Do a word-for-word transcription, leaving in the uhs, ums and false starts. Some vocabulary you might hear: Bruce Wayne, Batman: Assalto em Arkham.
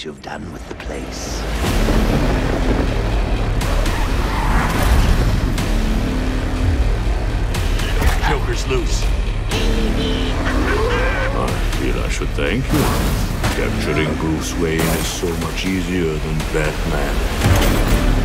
what you've done with the place. Joker's loose. I feel I should thank you. Capturing Bruce Wayne is so much easier than Batman.